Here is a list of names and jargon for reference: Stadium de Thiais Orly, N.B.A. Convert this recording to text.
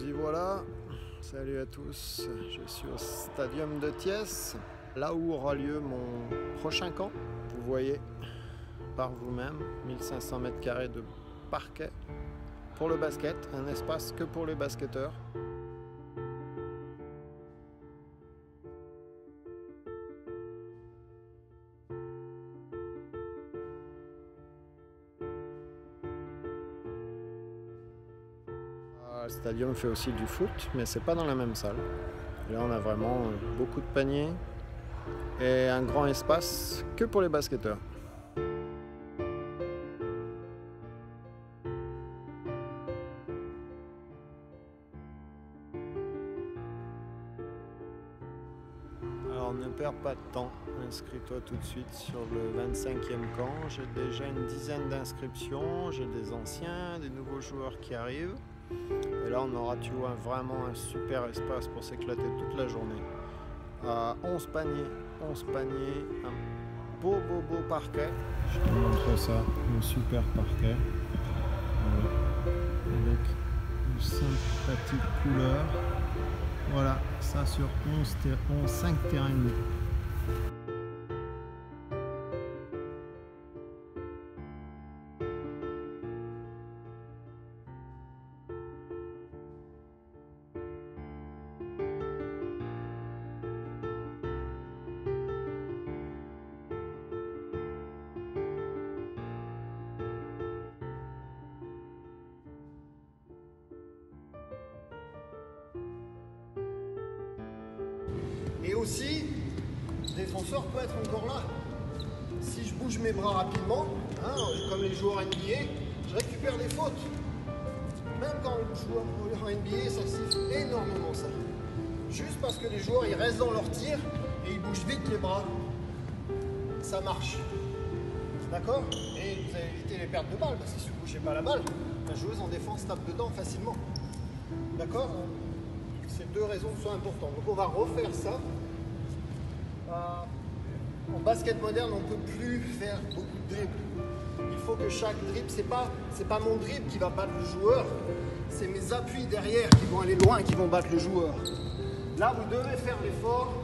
nous y voilà. Salut à tous, je suis au Stadium de Thiais, là où aura lieu mon prochain camp. Vous voyez par vous-même, 1500 mètres carrés de parquet pour le basket, un espace que pour les basketteurs. Le stadium fait aussi du foot, mais c'est pas dans la même salle. Et là, on a vraiment beaucoup de paniers et un grand espace que pour les basketteurs. Alors ne perds pas de temps, inscris-toi tout de suite sur le 25e camp. J'ai déjà une dizaine d'inscriptions, j'ai des anciens, des nouveaux joueurs qui arrivent. Et là on aura, tu vois, vraiment un super espace pour s'éclater toute la journée. 11 paniers, un beau parquet. Je te montre ça, un super parquet. Voilà. Avec une sympathique couleur. Voilà, ça sur 5 terrains de jeu. Et aussi, le défenseur peut être encore là. Si je bouge mes bras rapidement, hein, comme les joueurs NBA, je récupère des fautes. Même quand le joueur en NBA, ça siffle énormément ça. Juste parce que les joueurs, ils restent dans leur tir et ils bougent vite les bras. Ça marche. D'accord? Et vous allez éviter les pertes de balles, parce que si vous ne bougez pas la balle, la joueuse en défense tape dedans facilement. D'accord? Ces deux raisons sont importantes. Donc on va refaire ça. En basket moderne, on ne peut plus faire beaucoup de dribbles. Il faut que chaque dribble, c'est pas mon dribble qui va battre le joueur, c'est mes appuis derrière qui vont aller loin et qui vont battre le joueur. Là, vous devez faire l'effort.